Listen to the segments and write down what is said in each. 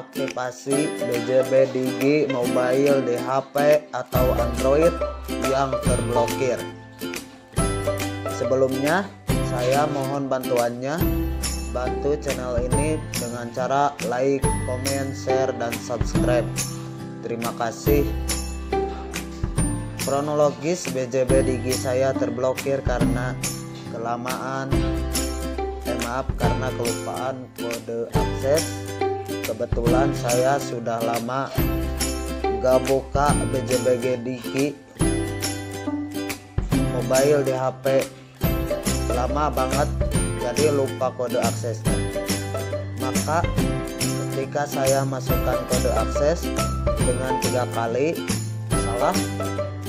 aplikasi BJB Digi Mobile di HP atau Android yang terblokir. Sebelumnya, saya mohon bantuannya. Bantu channel ini dengan cara like, comment, share, dan subscribe. Terima kasih. Kronologis BJB Digi saya terblokir karena kelupaan kode akses. Kebetulan saya sudah lama gak buka BJB Digi mobile di HP, lama banget, jadi lupa kode aksesnya. Maka ketika saya masukkan kode akses dengan 3 kali salah,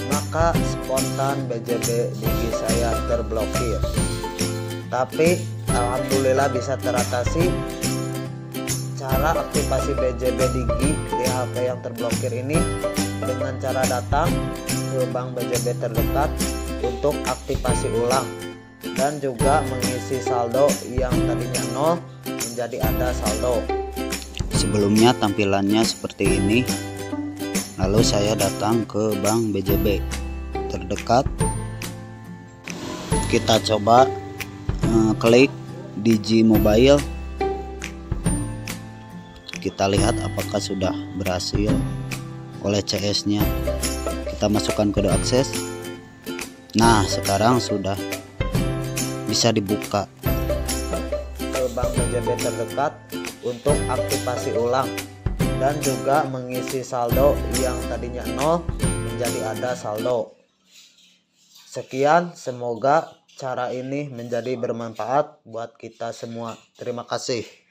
maka spontan BJB Digi saya terblokir. Tapi alhamdulillah bisa teratasi. Cara aktivasi BJB Digi di HP yang terblokir ini dengan cara datang ke bank BJB terdekat untuk aktivasi ulang, dan juga mengisi saldo yang tadinya 0 menjadi ada saldo. Sebelumnya tampilannya seperti ini. Lalu saya datang ke bank BJB terdekat. Kita coba klik Digi Mobile. Kita lihat apakah sudah berhasil oleh CS-nya. Kita masukkan kode akses. Nah, sekarang sudah bisa dibuka ke bank BJB terdekat untuk aktivasi ulang dan juga mengisi saldo yang tadinya 0 menjadi ada saldo. Sekian, semoga cara ini menjadi bermanfaat buat kita semua. Terima kasih.